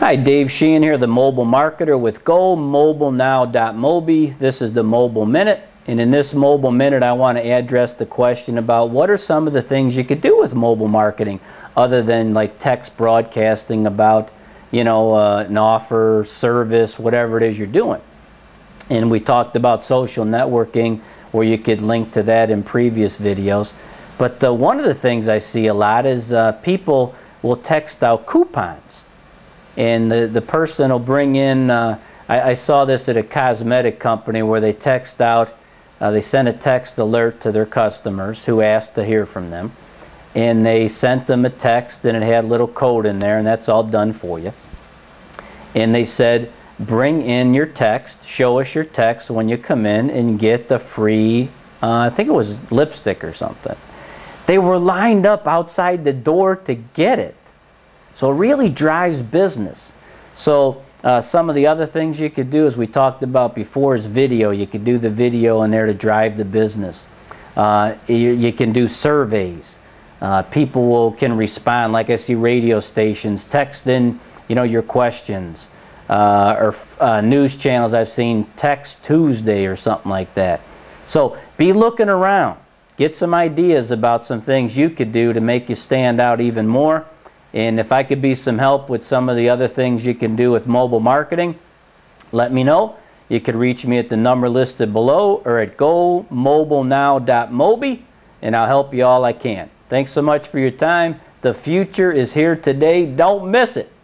Hi, Dave Sheehan here, the mobile marketer with GoMobileNow.mobi. This is the Mobile Minute, and in this Mobile Minute I want to address the question about what are some of the things you could do with mobile marketing other than like text broadcasting about, you know, an offer, service, whatever it is you're doing. And we talked about social networking, where you could link to that in previous videos. But one of the things I see a lot is people will text out coupons. And the person will bring in, I saw this at a cosmetic company where they text out, they sent a text alert to their customers who asked to hear from them. And they sent them a text and it had a little code in there, and that's all done for you. And they said, bring in your text, show us your text when you come in and get a free, I think it was lipstick or something. They were lined up outside the door to get it. So it really drives business. So some of the other things you could do, as we talked about before, is video. You could do the video in there to drive the business. You can do surveys. People can respond. Like I see radio stations text in, you know, your questions. Or news channels I've seen text Tuesday or something like that. So be looking around. Get some ideas about some things you could do to make you stand out even more. And if I could be some help with some of the other things you can do with mobile marketing, let me know. You can reach me at the number listed below or at GoMobileNow.mobi, and I'll help you all I can. Thanks so much for your time. The future is here today. Don't miss it.